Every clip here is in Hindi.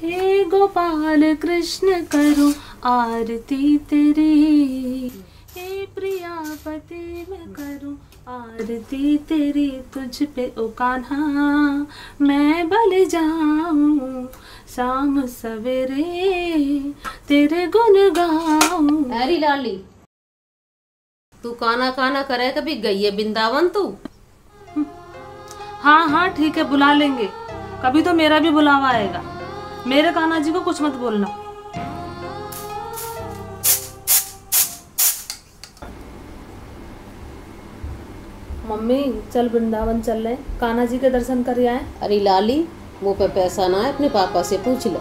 हे गोपाल कृष्ण करो आरती तेरी, हे प्रिया पति मैं करूँ आरती तेरी। तुझ पे ओ कान्हा मैं बल जाऊँ, शाम सवेरे तेरे गुन गाऊँ। अरे लाली तू काना काना करे, कभी गई है वृंदावन तू? हाँ हाँ ठीक है, बुला लेंगे। कभी तो मेरा भी बुलावा आएगा। मेरे कान्हा जी को कुछ मत बोलना। मम्मी चल वृंदावन चल रहे, कान्हा जी के दर्शन कर आए। अरे लाली वो पे पैसा ना है, अपने पापा से पूछ लो।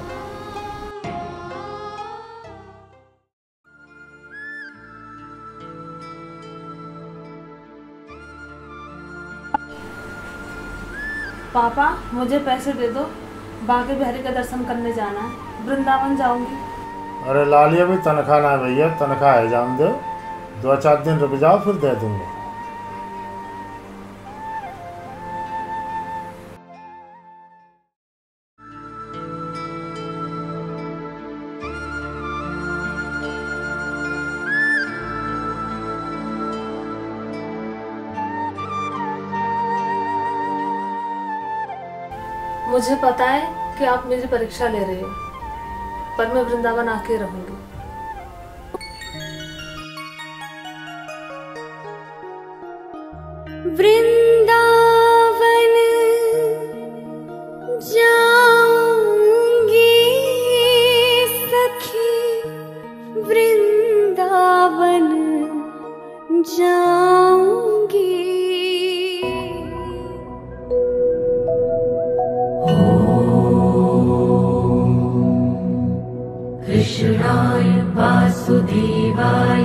पापा मुझे पैसे दे दो, बाकी बहरे का दर्शन करने जाना है, वृंदावन जाऊंगी। अरे लाली अभी तनख्वाह ना भैया, तनख्वाह है जान दो, 2-4 दिन रुक जाओ फिर दे दूंगा। मुझे पता है कि आप मेरी परीक्षा ले रहे हो, पर मैं वृंदावन आके रहूंगी। वृंदावन जाऊंगी सखी, वृंदावन जाऊंगी। कृष्णाय वासुदेवाय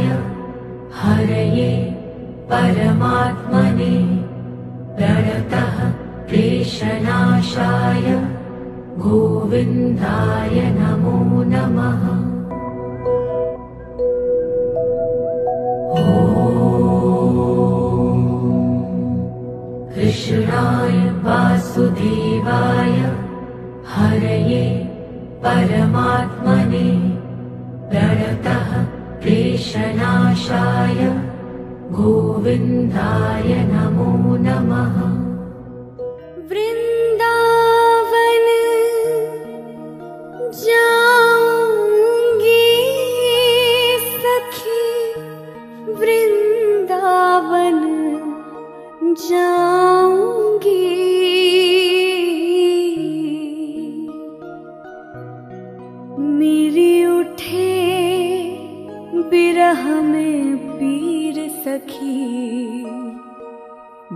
हरये परमात्मने, प्रणतः क्लेशनाशाय गोविन्दाय नमो नमः। ॐ कृष्णाय वासुदेवाय हरये परमात्मने, प्रणतः क्लेशनाशाय गोविन्दाय नमो नमः। वृन्दावन जाऊंगी सखी, वृन्दावन जाऊंगी। बिरह में पीर सखी,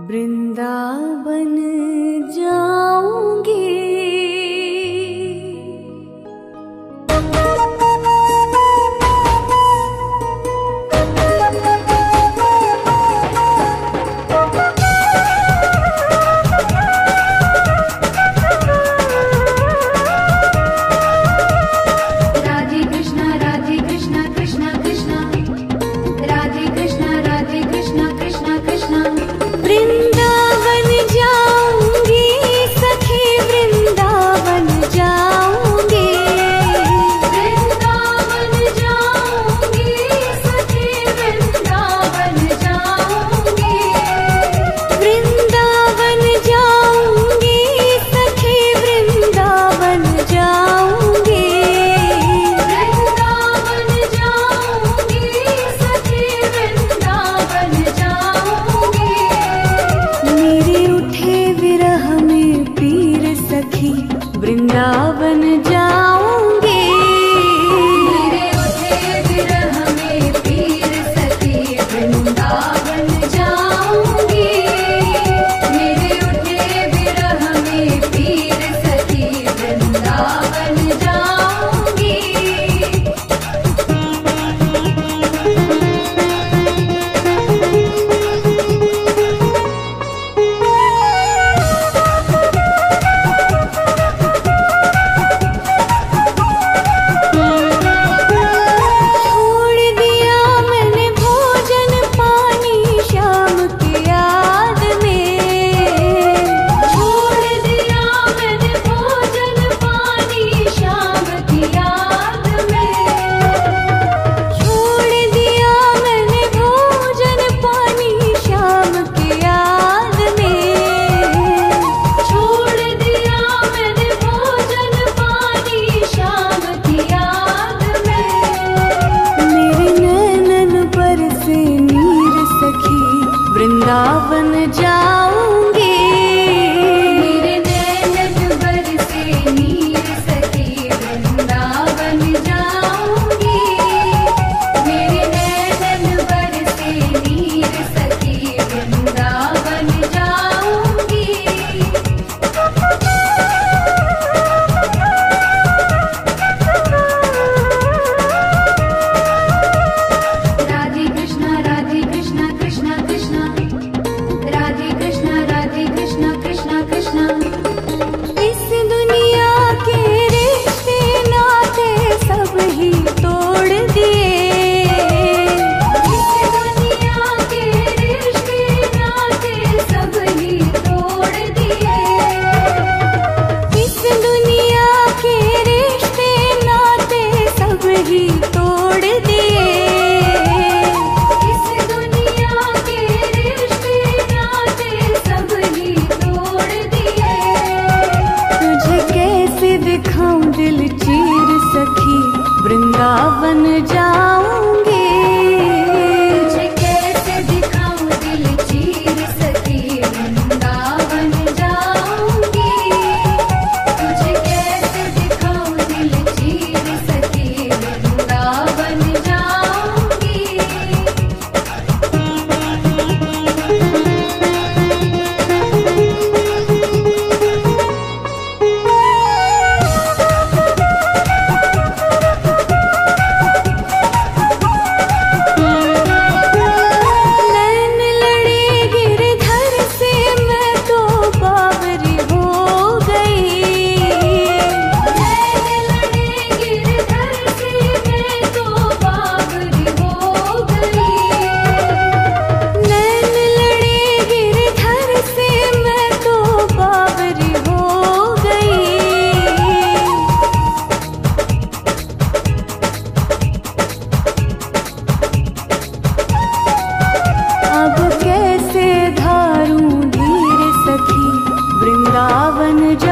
वृंदावन जाऊंगी। वृंदावन